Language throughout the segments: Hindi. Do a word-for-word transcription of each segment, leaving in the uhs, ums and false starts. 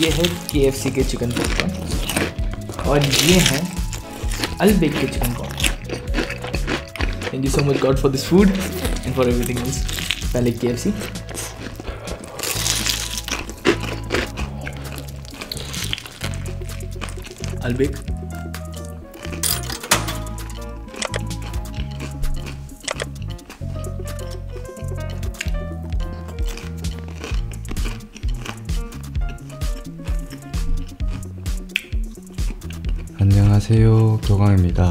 ये है के एफ सी के चिकन पॉपकॉर्न और ये है अल्बेक के chicken popcorn. Thank you so much God for this food and for everything else. पहले के F C. Al Baik. 안녕하세요, 교광입니다.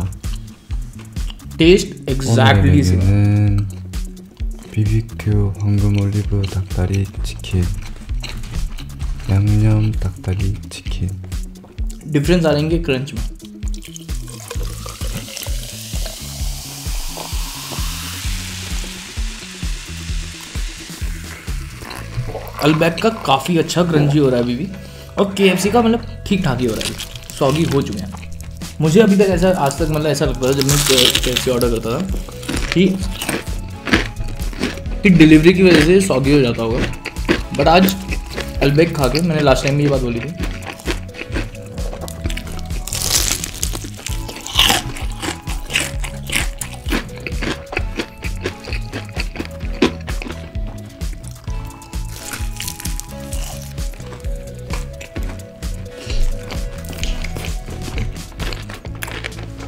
Taste exactly same. 오늘 메뉴는 비비큐 황금 올리브 닭다리 치킨, 양념 닭다리 치킨. Difference आएंगे crunch में. Albäck का काफी अच्छा क्रंची हो रहा है अभी भी और के एफ सी का मतलब ठीक ठाक ही हो रहा है, सॉगी हो चुके हैं। मुझे अभी तक ऐसा आज तक मतलब ऐसा लगता था जब मैं के एफ सी ऑर्डर करता था कि कि डिलीवरी की वजह से सॉगी हो जाता होगा, बट आज अल्बेक खा के मैंने लास्ट टाइम भी ये बात बोली थी।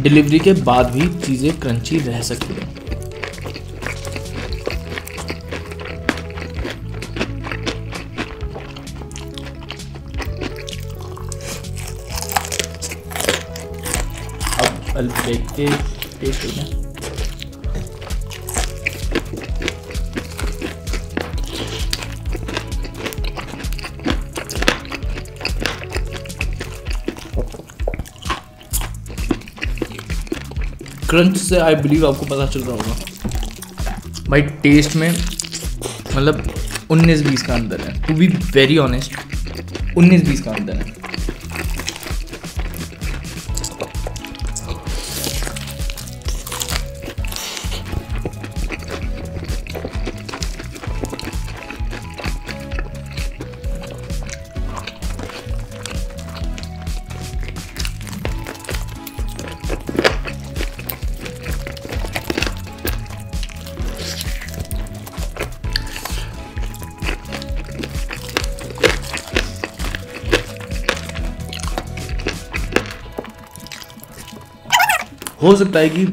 डिलीवरी के बाद भी चीज़ें क्रंची रह सकती हैं। अब अल्बेक के टेस्ट करना। क्रंच से आई बिलीव आपको पता चल रहा होगा भाई, टेस्ट में मतलब उन्नीस बीस का अंदर है। टू बी वेरी ऑनेस्ट उन्नीस बीस का अंदर है। हो सकता है कि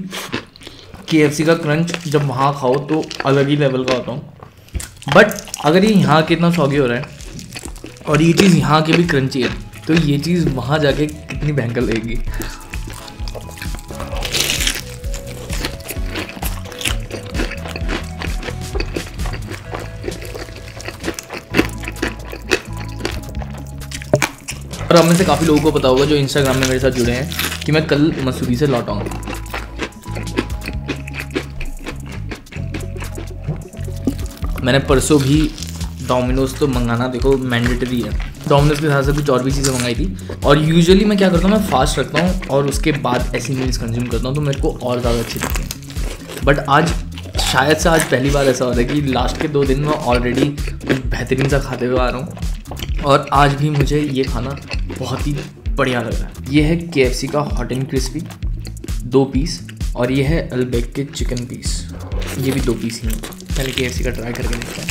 के एफ सी का क्रंच जब वहाँ खाओ तो अलग ही लेवल का होता हूँ, बट अगर ये यहाँ के इतना सॉगी हो रहा है और ये चीज़ यहाँ के भी क्रंची है तो ये चीज़ वहाँ जाके कितनी भयंकर लगेगी। और अब में से काफ़ी लोगों को पता होगा जो इंस्टाग्राम में मेरे साथ जुड़े हैं कि मैं कल मसूरी से लौटाऊंगा। मैंने परसों भी डोमिनोज तो मंगाना देखो मैंडेटरी है, डोमिनोज के साथ से कुछ और भी चीज़ें मंगाई थी। और यूजुअली मैं क्या करता हूँ, मैं फास्ट रखता हूँ और उसके बाद ऐसी मील्स कंज्यूम करता हूँ तो मेरे को और ज़्यादा अच्छी लगती है, बट आज शायद से आज पहली बार ऐसा हो रहा है कि लास्ट के दो दिन में ऑलरेडी कुछ बेहतरीन सा खाते हुए आ रहा हूँ और आज भी मुझे ये खाना बहुत ही बढ़िया लग रहा है। ये है के एफ सी का हॉट एंड क्रिस्पी दो पीस और ये है अल्बेक के चिकन पीस, ये भी दो पीस ही हैं। पहले के एफ सी का ट्राई करके देखते हैं।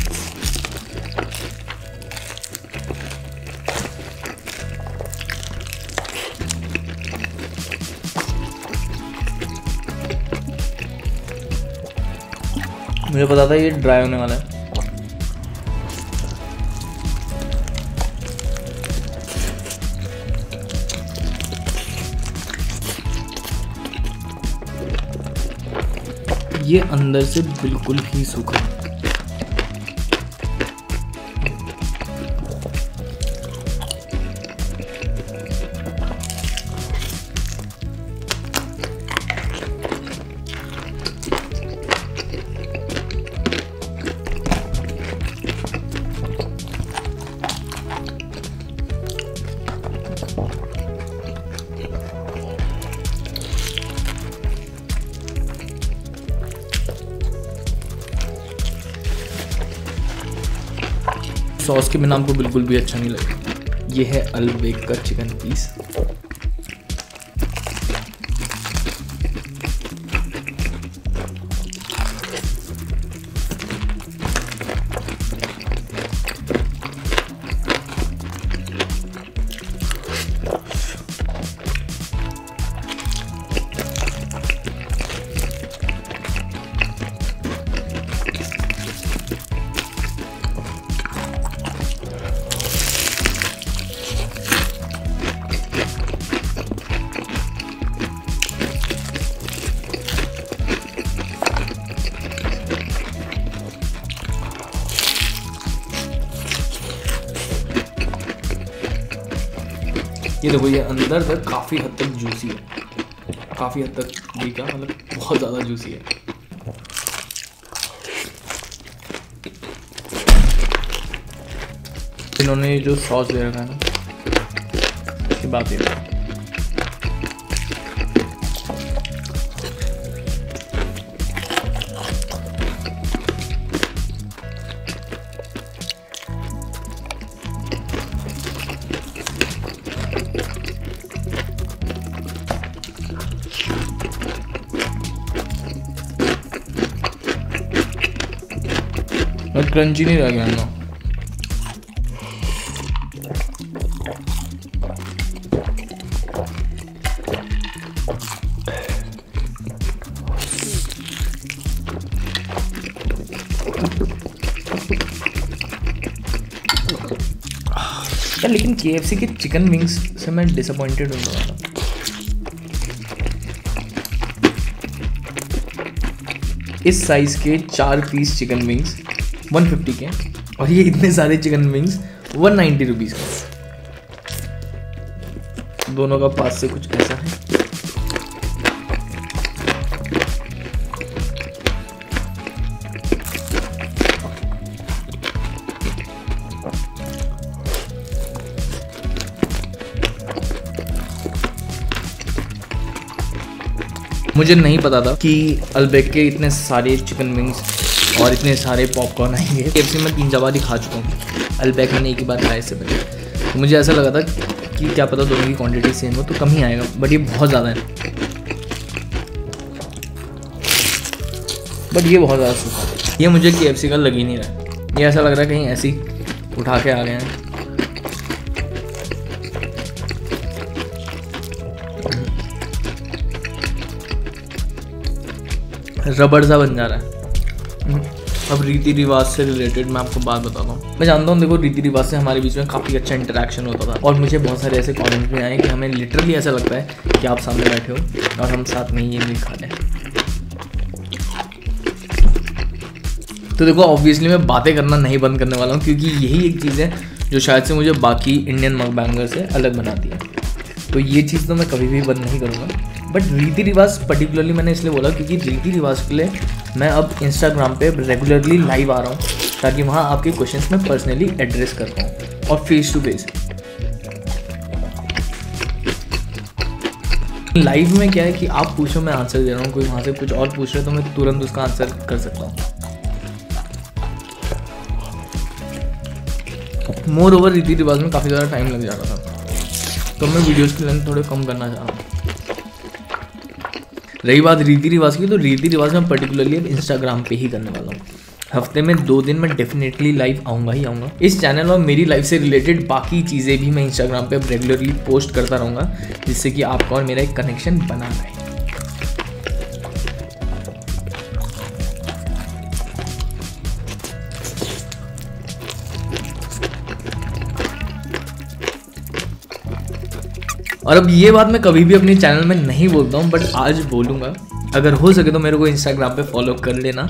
मुझे पता था ये ड्राई होने वाला है। ये अंदर से बिल्कुल ही सूखा है। सॉस के बिना हमको बिल्कुल भी अच्छा नहीं लगा। ये है अल्बेक का चिकन पीस। ये देखो, ये अंदर तक काफ़ी हद तक जूसी है, काफ़ी हद तक भी का मतलब बहुत ज़्यादा जूसी है। इन्होंने जो सॉस दे रखा है ना, इसकी बात है क्रंची नहीं रह गया ना। यार लेकिन के एफ सी के चिकन विंग्स से मैं डिसअपॉइंटेड होने वाला हूँ। इस साइज के चार पीस चिकन विंग्स एक सौ पचास के और ये इतने सारे चिकन विंग्स एक सौ नब्बे रुपीस के। दोनों का पास से कुछ ऐसा है। मुझे नहीं पता था कि अल्बेक के इतने सारे चिकन विंग्स और इतने सारे पॉपकॉर्न आएंगे। के एफ सी में तीन चार बार ही खा चुका हूँ, अल्बेक मैंने एक ही बार खाया इससे पहले। तो मुझे ऐसा लगा था कि क्या पता दोनों की क्वांटिटी सेम हो तो कम ही आएगा, बट ये बहुत ज़्यादा है। बट ये बहुत ज़्यादा सूखा था, ये मुझे के एफ सी का लग ही नहीं रहा। ये ऐसा लग रहा है कहीं ऐसे ही उठा के आ गए हैं। रबड़ सा बन जा रहा है। अब रीति रिवाज से रिलेटेड मैं आपको बात बताता हूँ। मैं जानता हूँ, देखो रीति रिवाज से हमारे बीच में काफ़ी अच्छा इंटरेक्शन होता था और मुझे बहुत सारे ऐसे कमेंट भी आए कि हमें लिटरली ऐसा लगता है कि आप सामने बैठे हो और हम साथ में ही ये खा लें। तो देखो ऑब्वियसली मैं बातें करना नहीं बंद करने वाला हूँ, क्योंकि यही एक चीज़ है जो शायद से मुझे बाकी इंडियन मकबैंगर से अलग बनाती है। तो ये चीज़ तो मैं कभी भी बंद नहीं करूँगा। बट रीति रिवाज पर्टिकुलरली मैंने इसलिए बोला क्योंकि रीति रिवाज के लिए मैं अब इंस्टाग्राम पे रेगुलरली लाइव आ रहा हूँ, ताकि वहाँ आपके क्वेश्चंस में पर्सनली एड्रेस कर पाऊँ और फेस टू फेस। लाइव में क्या है कि आप पूछो मैं आंसर दे रहा हूँ, कोई वहाँ से कुछ और पूछ रहे तो मैं तुरंत उसका आंसर कर सकता हूँ। मोर ओवर रीति रिवाज में काफ़ी ज़्यादा टाइम लग जा रहा था, तो मैं वीडियोज़ की लेंथ थोड़े कम करना चाह रहा हूँ। रही बात रीति रिवाज की, तो रीति रिवाज मैं पर्टिकुलरली अब इंस्टाग्राम पे ही करने वाला हूँ। हफ्ते में दो दिन मैं डेफिनेटली लाइव आऊँगा ही आऊँगा। इस चैनल और मेरी लाइफ से रिलेटेड बाकी चीज़ें भी मैं इंस्टाग्राम पे अब रेगुलरली पोस्ट करता रहूँगा, जिससे कि आपका और मेरा एक कनेक्शन बना रहे। और अब ये बात मैं कभी भी अपने चैनल में नहीं बोलता हूँ, बट आज बोलूँगा। अगर हो सके तो मेरे को इंस्टाग्राम पे फॉलो कर लेना।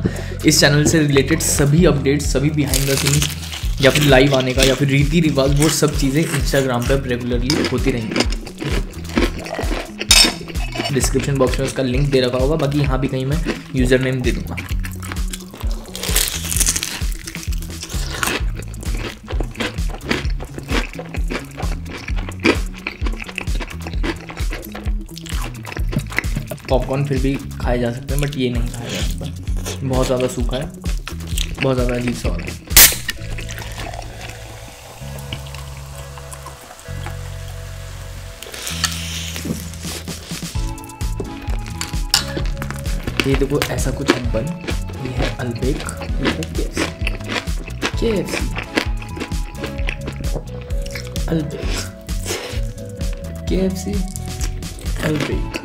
इस चैनल से रिलेटेड सभी अपडेट्स, सभी बिहाइंड द सीन्स या फिर लाइव आने का या फिर रीति रिवाज, वो सब चीज़ें इंस्टाग्राम पे रेगुलरली होती रहेंगी। डिस्क्रिप्शन बॉक्स में उसका लिंक दे रखा होगा, बाकी यहाँ भी कहीं मैं यूज़र नेम दे दूँगा। पॉपकॉर्न फिर भी खाए जा सकते हैं, बट ये नहीं खाया जा सकता, बहुत ज़्यादा सूखा है, बहुत ज़्यादा अजीब सा है। ये देखो ऐसा कुछ बन, ये है अल्बेक, ये है के एफ सी, अल्बेक, के एफ सी, अल्बेक।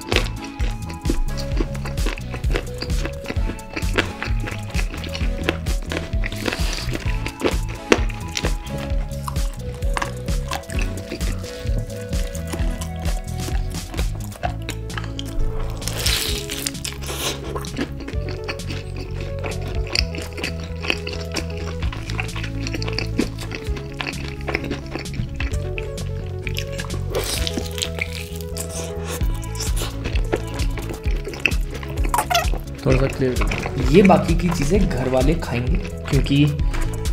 थोड़ा सा क्लियर, ये बाकी की चीज़ें घर वाले खाएंगे क्योंकि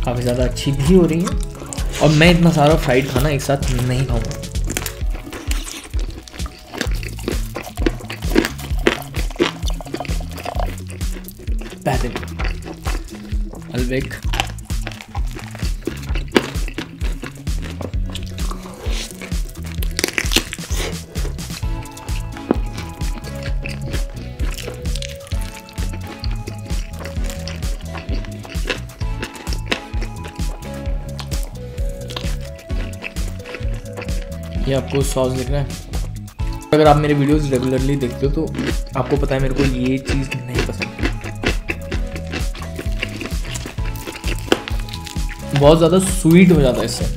काफ़ी ज़्यादा अच्छी भी हो रही है और मैं इतना सारा फ्राइड खाना एक साथ नहीं खाऊंगा। बेहतरीन अल्बेक, ये आपको सॉस दिख रहा है। अगर आप मेरे वीडियोस रेगुलरली देखते हो तो आपको पता है मेरे को ये चीज़ नहीं पसंद, बहुत ज़्यादा स्वीट हो जाता है इससे।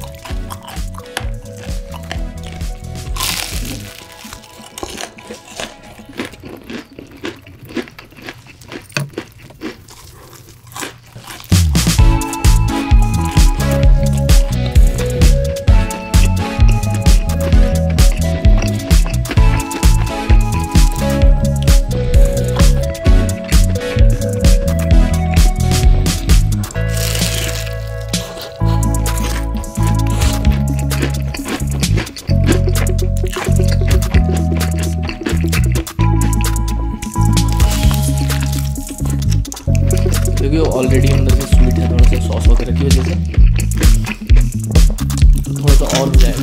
ऑलरेडी अंदर से स्वीट है, थोड़ा सा सॉस वगैरह की वजह से थोड़ा सा और हो जाएगा।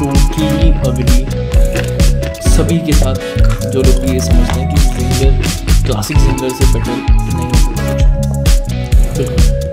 टोटली अग्री सभी के साथ जो लोग ये समझते हैं कि जिंगर क्लासिक जिंगर से बेटर नहीं होता।